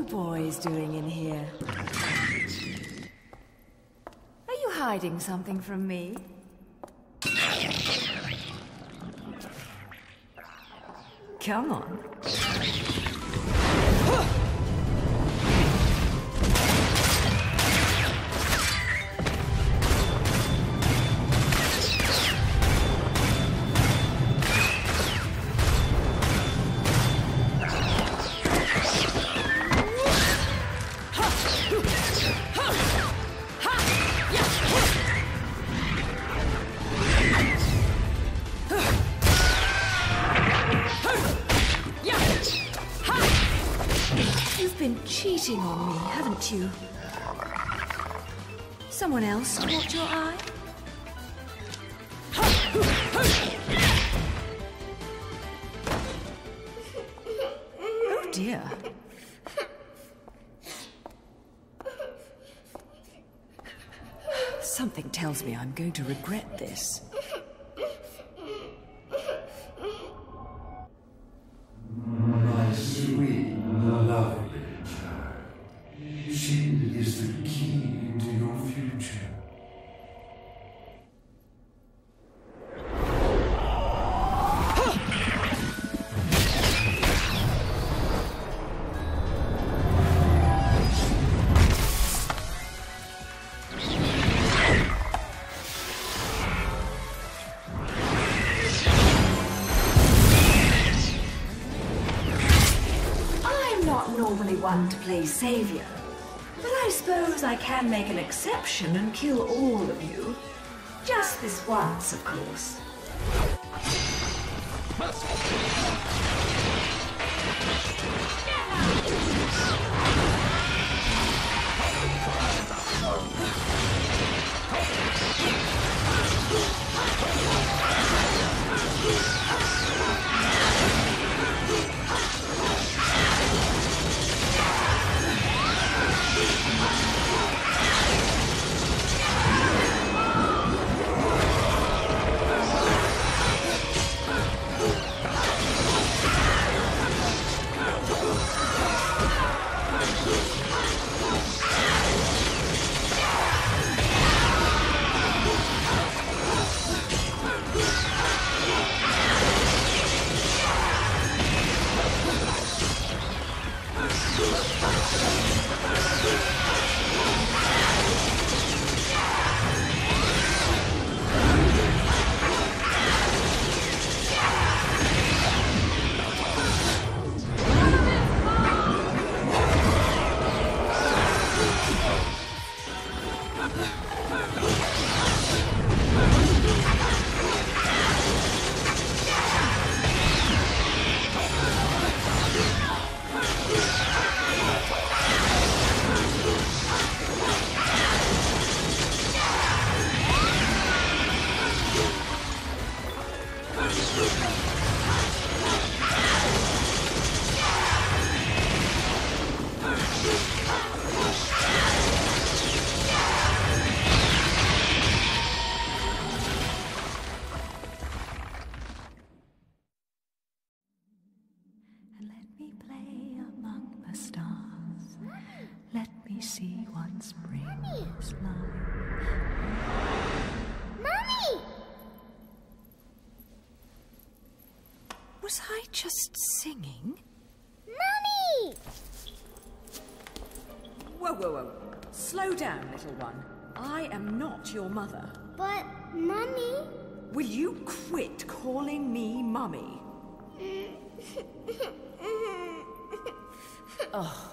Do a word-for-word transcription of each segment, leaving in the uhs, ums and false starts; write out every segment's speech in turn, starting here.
you boys doing in here? Are you hiding something from me? Come on. Cheating on me, haven't you? Someone else caught your eye? Oh dear. Something tells me I'm going to regret this. To play savior, but I suppose I can make an exception and kill all of you. Just this once, of course. Was I just singing? Mummy! Whoa, whoa, whoa. Slow down, little one. I am not your mother. But, Mummy... Will you quit calling me Mummy? Oh.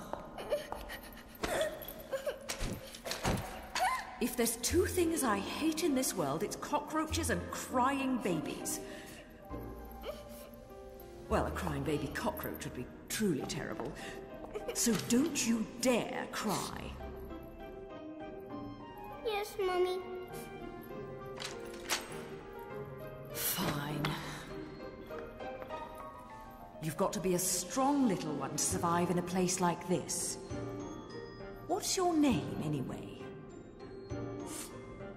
If there's two things I hate in this world, it's cockroaches and crying babies. Well, a crying baby cockroach would be truly terrible. So don't you dare cry. Yes, Mummy. Fine. You've got to be a strong little one to survive in a place like this. What's your name, anyway?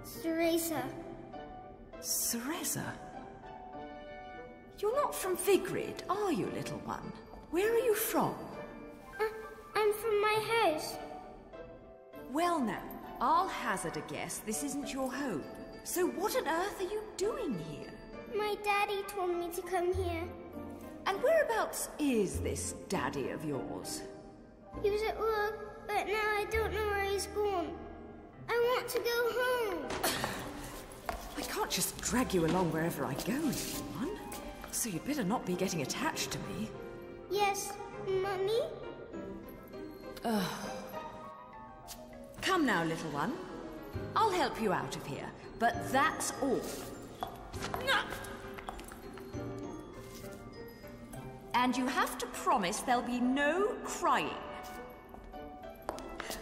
Cereza. Cereza? You're not from Vigrid, are you, little one? Where are you from? Uh, I'm from my house. Well now, I'll hazard a guess this isn't your home. So what on earth are you doing here? My daddy told me to come here. And whereabouts is this daddy of yours? He was at work, but now I don't know where he's gone. I want to go home. I can't just drag you along wherever I go, little one. So you'd better not be getting attached to me. Yes, Mummy? Oh. Come now, little one. I'll help you out of here, but that's all. And you have to promise there'll be no crying.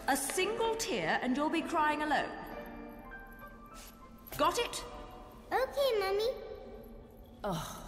A single tear and you'll be crying alone. Got it? Okay, Mummy. Oh.